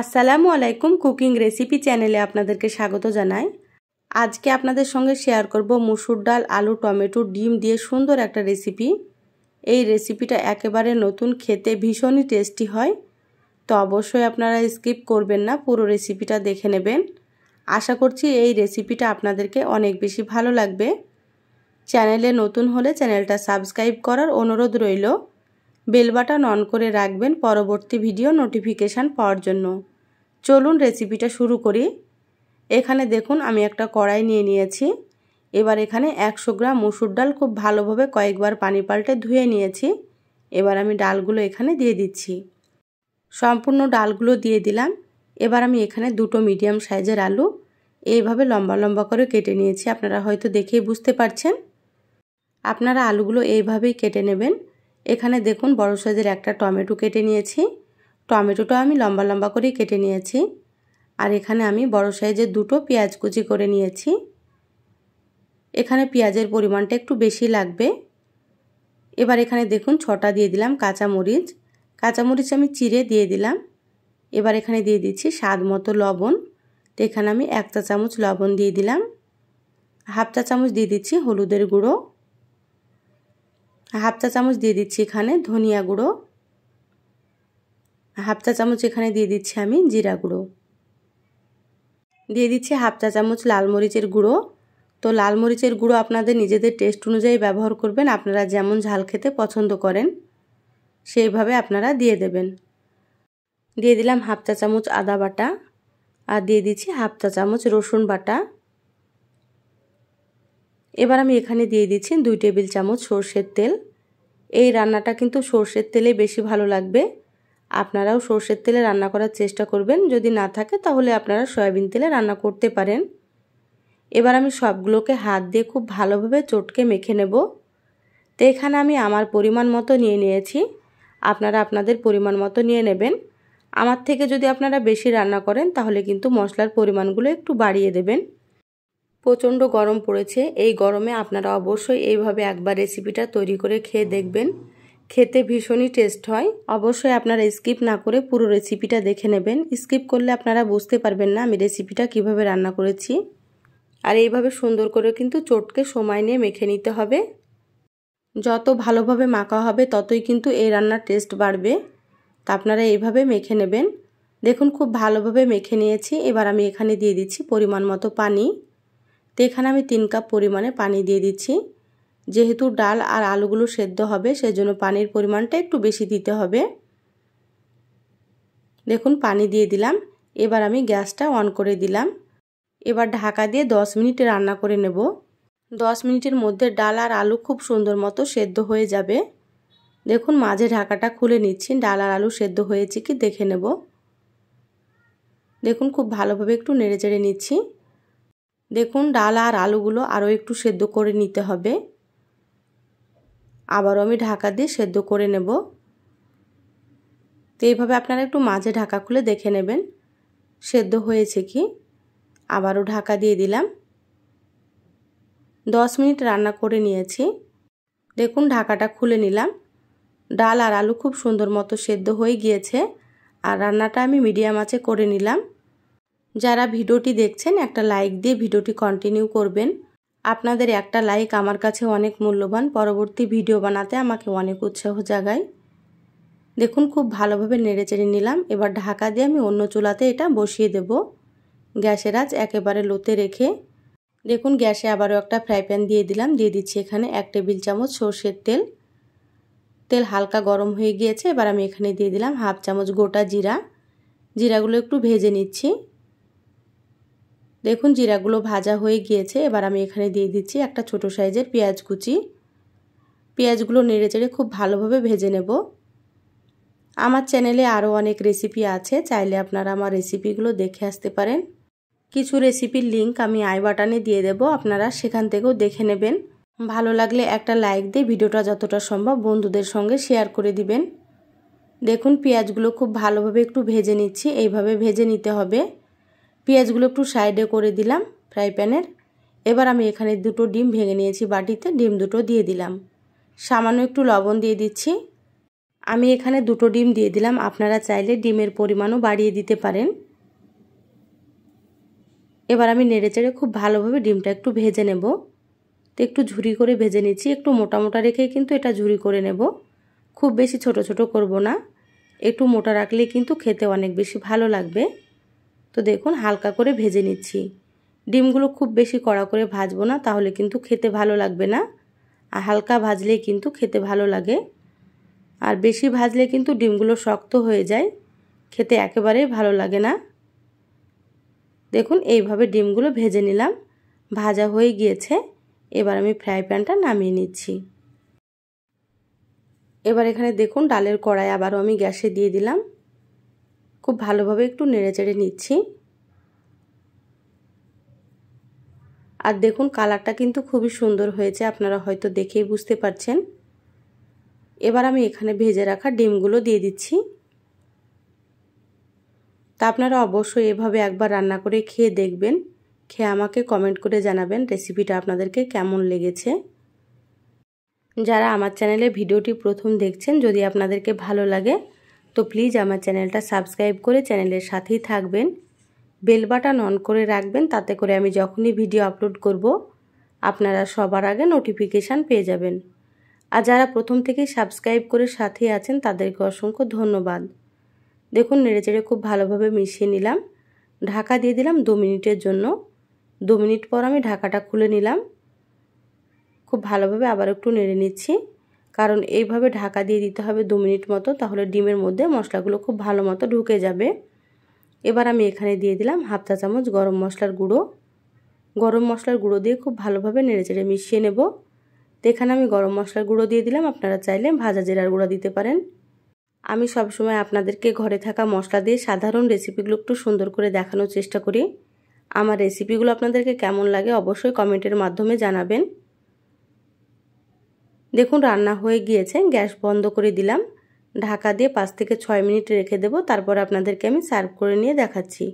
আসসালামু আলাইকুম, cooking recipe চ্যানেলে আপনাদেরকে স্বাগত জানাই। আজকে আপনাদের সঙ্গে শেয়ার করব মসুর ডাল, আলু, টমেটো, ডিম দিয়ে সুন্দর একটা রেসিপি। এই রেসিপিটা একেবারে নতুন, খেতে ভীষণই টেস্টি হয়। তো অবশ্যই আপনারা স্কিপ করবেন না, পুরো রেসিপিটা দেখে নেবেন। আশা করছি এই রেসিপিটা আপনাদেরকে অনেক বেশি ভালো লাগবে। চ্যানেলে নতুন হলে চ্যানেলটা সাবস্ক্রাইব করার অনুরোধ রইল। বেল বাটন অন করে রাখবেন পরবর্তী ভিডিও নোটিফিকেশান পাওয়ার জন্য। চলুন রেসিপিটা শুরু করি। এখানে দেখুন আমি একটা কড়াই নিয়ে নিয়েছি। এবার এখানে 100 গ্রাম মসুর ডাল খুব ভালোভাবে কয়েকবার পানি পাল্টে ধুয়ে নিয়েছি। এবার আমি ডালগুলো এখানে দিয়ে দিচ্ছি, সম্পূর্ণ ডালগুলো দিয়ে দিলাম। এবার আমি এখানে 2টো মিডিয়াম সাইজের আলু এইভাবে লম্বা লম্বা করে কেটে নিয়েছি। আপনারা হয়তো দেখেই বুঝতে পারছেন। আপনারা আলুগুলো এইভাবেই কেটে নেবেন। এখানে দেখুন বড় সাইজের একটা টমেটো কেটে নিয়েছি। টমেটোটা আমি লম্বা লম্বা করে কেটে নিয়েছি। আর এখানে আমি বড় সাইজের 2টো পেঁয়াজ কুচি করে নিয়েছি। এখানে পেঁয়াজের পরিমাণটা একটু বেশি লাগবে। এবার এখানে দেখুন 6টা দিয়ে দিলাম কাঁচামরিচ। কাঁচামরিচ আমি চিড়ে দিয়ে দিলাম। এবার এখানে দিয়ে দিচ্ছি স্বাদ মতো লবণ। তো এখানে আমি 1 চা চামচ লবণ দিয়ে দিলাম। 1/2 চা চামচ দিয়ে দিচ্ছি হলুদের গুঁড়ো। 1/2 চা চামচ দিয়ে দিচ্ছি এখানে ধনিয়া গুঁড়ো। 1/2 চা চামচ এখানে দিয়ে দিচ্ছি আমি জিরা গুঁড়ো। দিয়ে দিচ্ছি 1/2 চা চামচ লাল মরিচের গুঁড়ো। তো লাল মরিচের গুঁড়ো আপনাদের নিজেদের টেস্ট অনুযায়ী ব্যবহার করবেন। আপনারা যেমন ঝাল খেতে পছন্দ করেন সেইভাবে আপনারা দিয়ে দেবেন। দিয়ে দিলাম 1/2 চা চামচ আদা বাটা। আর দিয়ে দিচ্ছি 1/2 চা চামচ রসুন বাটা। এবার আমি এখানে দিয়ে দিচ্ছি 2 টেবিল চামচ সর্ষের তেল। এই রান্নাটা কিন্তু সর্ষের তেলে বেশি ভালো লাগবে। আপনারাও সর্ষের তেলে রান্না করার চেষ্টা করবেন। যদি না থাকে তাহলে আপনারা সয়াবিন তেলে রান্না করতে পারেন। এবার আমি সবগুলোকে হাত দিয়ে খুব ভালোভাবে চটকে মেখে নেব। তো এখানে আমি আমার পরিমাণ মতো নিয়ে নিয়েছি। আপনারা আপনাদের পরিমাণ মতো নিয়ে নেবেন। আমার থেকে যদি আপনারা বেশি রান্না করেন তাহলে কিন্তু মশলার পরিমাণগুলো একটু বাড়িয়ে দেবেন। প্রচণ্ড গরম পড়েছে, এই গরমে আপনারা অবশ্যই এইভাবে একবার রেসিপিটা তৈরি করে খেয়ে দেখবেন। খেতে ভীষণই টেস্ট হয়। অবশ্যই আপনারা স্কিপ না করে পুরো রেসিপিটা দেখে নেবেন। স্কিপ করলে আপনারা বুঝতে পারবেন না আমি রেসিপিটা কিভাবে রান্না করেছি। আর এইভাবে সুন্দর করে কিন্তু চটকে সময় নিয়ে মেখে নিতে হবে। যত ভালোভাবে মাখা হবে ততই কিন্তু এই রান্নার টেস্ট বাড়বে। তা আপনারা এইভাবে মেখে নেবেন। দেখুন খুব ভালোভাবে মেখে নিয়েছি। এবার আমি এখানে দিয়ে দিচ্ছি পরিমাণ মতো পানি। তো এখানে আমি 3 কাপ পরিমাণে পানি দিয়ে দিচ্ছি। যেহেতু ডাল আর আলুগুলো সেদ্ধ হবে সেজন্য পানির পরিমাণটা একটু বেশি দিতে হবে। দেখুন পানি দিয়ে দিলাম। এবার আমি গ্যাসটা অন করে দিলাম। এবার ঢাকা দিয়ে 10 মিনিট রান্না করে নেব। 10 মিনিটের মধ্যে ডাল আর আলু খুব সুন্দর মতো সেদ্ধ হয়ে যাবে। দেখুন মাঝে ঢাকাটা খুলে নিচ্ছি, ডাল আর আলু সেদ্ধ হয়েছে কি দেখে নেব। দেখুন খুব ভালোভাবে একটু নেড়ে চেড়ে নিচ্ছি। দেখুন ডাল আর আলুগুলো আরও একটু সেদ্ধ করে নিতে হবে। আবারও আমি ঢাকা দিয়ে সেদ্ধ করে নেব। তো এইভাবে আপনারা একটু মাঝে ঢাকা খুলে দেখে নেবেন সেদ্ধ হয়েছে কি। আবারও ঢাকা দিয়ে দিলাম। 10 মিনিট রান্না করে নিয়েছি। দেখুন ঢাকাটা খুলে নিলাম। ডাল আর আলু খুব সুন্দর মতো সেদ্ধ হয়ে গিয়েছে। আর রান্নাটা আমি মিডিয়াম আঁচে করে নিলাম। যারা ভিডিওটি দেখছেন একটা লাইক দিয়ে ভিডিওটি কন্টিনিউ করবেন। আপনাদের একটা লাইক আমার কাছে অনেক মূল্যবান, পরবর্তী ভিডিও বানাতে আমাকে অনেক উৎসাহ জাগায়। দেখুন খুব ভালোভাবে নেড়ে চেড়ে নিলাম। এবার ঢাকা দিয়ে আমি অন্য চুলাতে এটা বসিয়ে দেব। গ্যাসের আঁচ একেবারে লোতে রেখে দেখুন গ্যাসে আবারও একটা ফ্রাই প্যান দিয়ে দিলাম। দিয়ে দিচ্ছি এখানে 1 টেবিল চামচ সর্ষের তেল। তেল হালকা গরম হয়ে গিয়েছে। এবার আমি এখানে দিয়ে দিলাম 1/2 চামচ গোটা জিরা। জিরাগুলো একটু ভেজে নিচ্ছি। দেখুন জিরাগুলো ভাজা হয়ে গিয়েছে। এবার আমি এখানে দিয়ে দিচ্ছি একটা ছোটো সাইজের পেঁয়াজ কুচি। পেঁয়াজগুলো নেড়ে চেড়ে খুব ভালোভাবে ভেজে নেব। আমার চ্যানেলে আরও অনেক রেসিপি আছে, চাইলে আপনারা আমার রেসিপিগুলো দেখে আসতে পারেন। কিছু রেসিপির লিঙ্ক আমি আই বাটনে দিয়ে দেব, আপনারা সেখান থেকেও দেখে নেবেন। ভালো লাগলে একটা লাইক দিয়ে ভিডিওটা যতটা সম্ভব বন্ধুদের সঙ্গে শেয়ার করে দিবেন। দেখুন পেঁয়াজগুলো খুব ভালোভাবে একটু ভেজে নিচ্ছি। এইভাবে ভেজে নিতে হবে। পেঁয়াজগুলো একটু সাইডে করে দিলাম ফ্রাই প্যানের। এবার আমি এখানে 2টো ডিম ভেঙে নিয়েছি বাটিতে, ডিম 2টো দিয়ে দিলাম। সামান্য একটু লবণ দিয়ে দিচ্ছি। আমি এখানে দুটো ডিম দিয়ে দিলাম, আপনারা চাইলে ডিমের পরিমাণও বাড়িয়ে দিতে পারেন। এবার আমি নেড়েচেড়ে খুব ভালোভাবে ডিমটা একটু ভেজে নেব। তো একটু ঝুরি করে ভেজে নিচ্ছি, একটু মোটা মোটা রেখে কিন্তু এটা ঝুরি করে নেব, খুব বেশি ছোট ছোট করব না, একটু মোটা রাখলে কিন্তু খেতে অনেক বেশি ভালো লাগবে। তো দেখুন হালকা করে ভেজে নিচ্ছি, ডিমগুলো খুব বেশি কড়া করে ভাজবো না, তাহলে কিন্তু খেতে ভালো লাগবে না, আর হালকা ভাজলেই কিন্তু খেতে ভালো লাগে। আর বেশি ভাজলে কিন্তু ডিমগুলো শক্ত হয়ে যায়, খেতে একেবারেই ভালো লাগে না। দেখুন এইভাবে ডিমগুলো ভেজে নিলাম, ভাজা হয়ে গিয়েছে। এবার আমি ফ্রাই প্যানটা নামিয়ে নিচ্ছি। এবার এখানে দেখুন ডালের কড়াই আবারও আমি গ্যাসে দিয়ে দিলাম, খুব ভালোভাবে একটু নেড়েচেড়ে নিচ্ছি। আর দেখুন কালারটা কিন্তু খুবই সুন্দর হয়েছে, আপনারা হয়তো দেখেই বুঝতে পারছেন। এবার আমি এখানে ভেজে রাখা ডিমগুলো দিয়ে দিচ্ছি। তা আপনারা অবশ্যই এভাবে একবার রান্না করে খেয়ে দেখবেন, খেয়ে আমাকে কমেন্ট করে জানাবেন রেসিপিটা আপনাদেরকে কেমন লেগেছে। যারা আমার চ্যানেলে ভিডিওটি প্রথম দেখছেন, যদি আপনাদেরকে ভালো লাগে তো প্লিজ আমার চ্যানেলটা সাবস্ক্রাইব করে চ্যানেলের সাথেই থাকবেন, বেল বাটন অন করে রাখবেন, তাতে করে আমি যখনই ভিডিও আপলোড করব আপনারা সবার আগে নোটিফিকেশান পেয়ে যাবেন। আর যারা প্রথম থেকেই সাবস্ক্রাইব করে সাথেই আছেন তাদেরকে অসংখ্য ধন্যবাদ। দেখুন নেড়েচেড়ে খুব ভালোভাবে মিশিয়ে নিলাম, ঢাকা দিয়ে দিলাম 2 মিনিটের জন্য। 2 মিনিট পর আমি ঢাকাটা খুলে নিলাম, খুব ভালোভাবে আবার একটু নেড়ে নিচ্ছি, কারণ এইভাবে ঢাকা দিয়ে দিতে হবে 2 মিনিট মতো, তাহলে ডিমের মধ্যে মশলাগুলো খুব ভালো মতো ঢুকে যাবে। এবার আমি এখানে দিয়ে দিলাম 1/2 চা চামচ গরম মশলার গুঁড়ো। গরম মশলার গুঁড়ো দিয়ে খুব ভালোভাবে নেড়েচেড়ে মিশিয়ে নেব। তো এখানে আমি গরম মশলার গুঁড়ো দিয়ে দিলাম, আপনারা চাইলে ভাজা জিরার গুঁড়ো দিতে পারেন। আমি সবসময় আপনাদেরকে ঘরে থাকা মশলা দিয়ে সাধারণ রেসিপিগুলো একটু সুন্দর করে দেখানোর চেষ্টা করি। আমার রেসিপিগুলো আপনাদেরকে কেমন লাগে অবশ্যই কমেন্টের মাধ্যমে জানাবেন। দেখুন রান্না হয়ে গিয়েছে, গ্যাস বন্ধ করে দিলাম, ঢাকা দিয়ে 5 থেকে 6 মিনিট রেখে দেব, তারপর আপনাদেরকে আমি সার্ভ করে নিয়ে দেখাচ্ছি।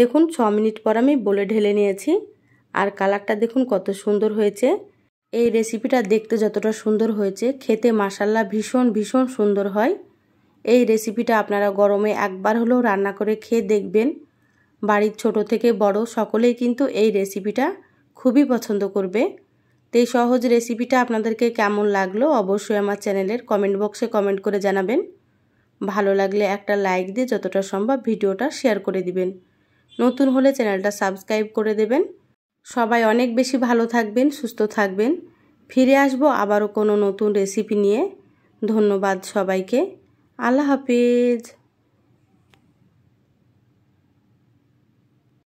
দেখুন 6 মিনিট পর আমি বলে ঢেলে নিয়েছি, আর কালারটা দেখুন কত সুন্দর হয়েছে। এই রেসিপিটা দেখতে যতটা সুন্দর হয়েছে খেতে মাশাল্লাহ ভীষণ ভীষণ সুন্দর হয়। এই রেসিপিটা আপনারা গরমে একবার হলেও রান্না করে খেয়ে দেখবেন, বাড়ির ছোট থেকে বড় সকলেই কিন্তু এই রেসিপিটা খুবই পছন্দ করবে। তো এই সহজ রেসিপিটা আপনাদেরকে কেমন লাগলো অবশ্যই আমার চ্যানেলের কমেন্ট বক্সে কমেন্ট করে জানাবেন। ভালো লাগলে একটা লাইক দিয়ে যতটা সম্ভব ভিডিওটা শেয়ার করে দিবেন, নতুন হলে চ্যানেলটা সাবস্ক্রাইব করে দেবেন। সবাই অনেক বেশি ভালো থাকবেন, সুস্থ থাকবেন। ফিরে আসবো আবারও কোনো নতুন রেসিপি নিয়ে। ধন্যবাদ সবাইকে, আল্লাহ হাফিজ।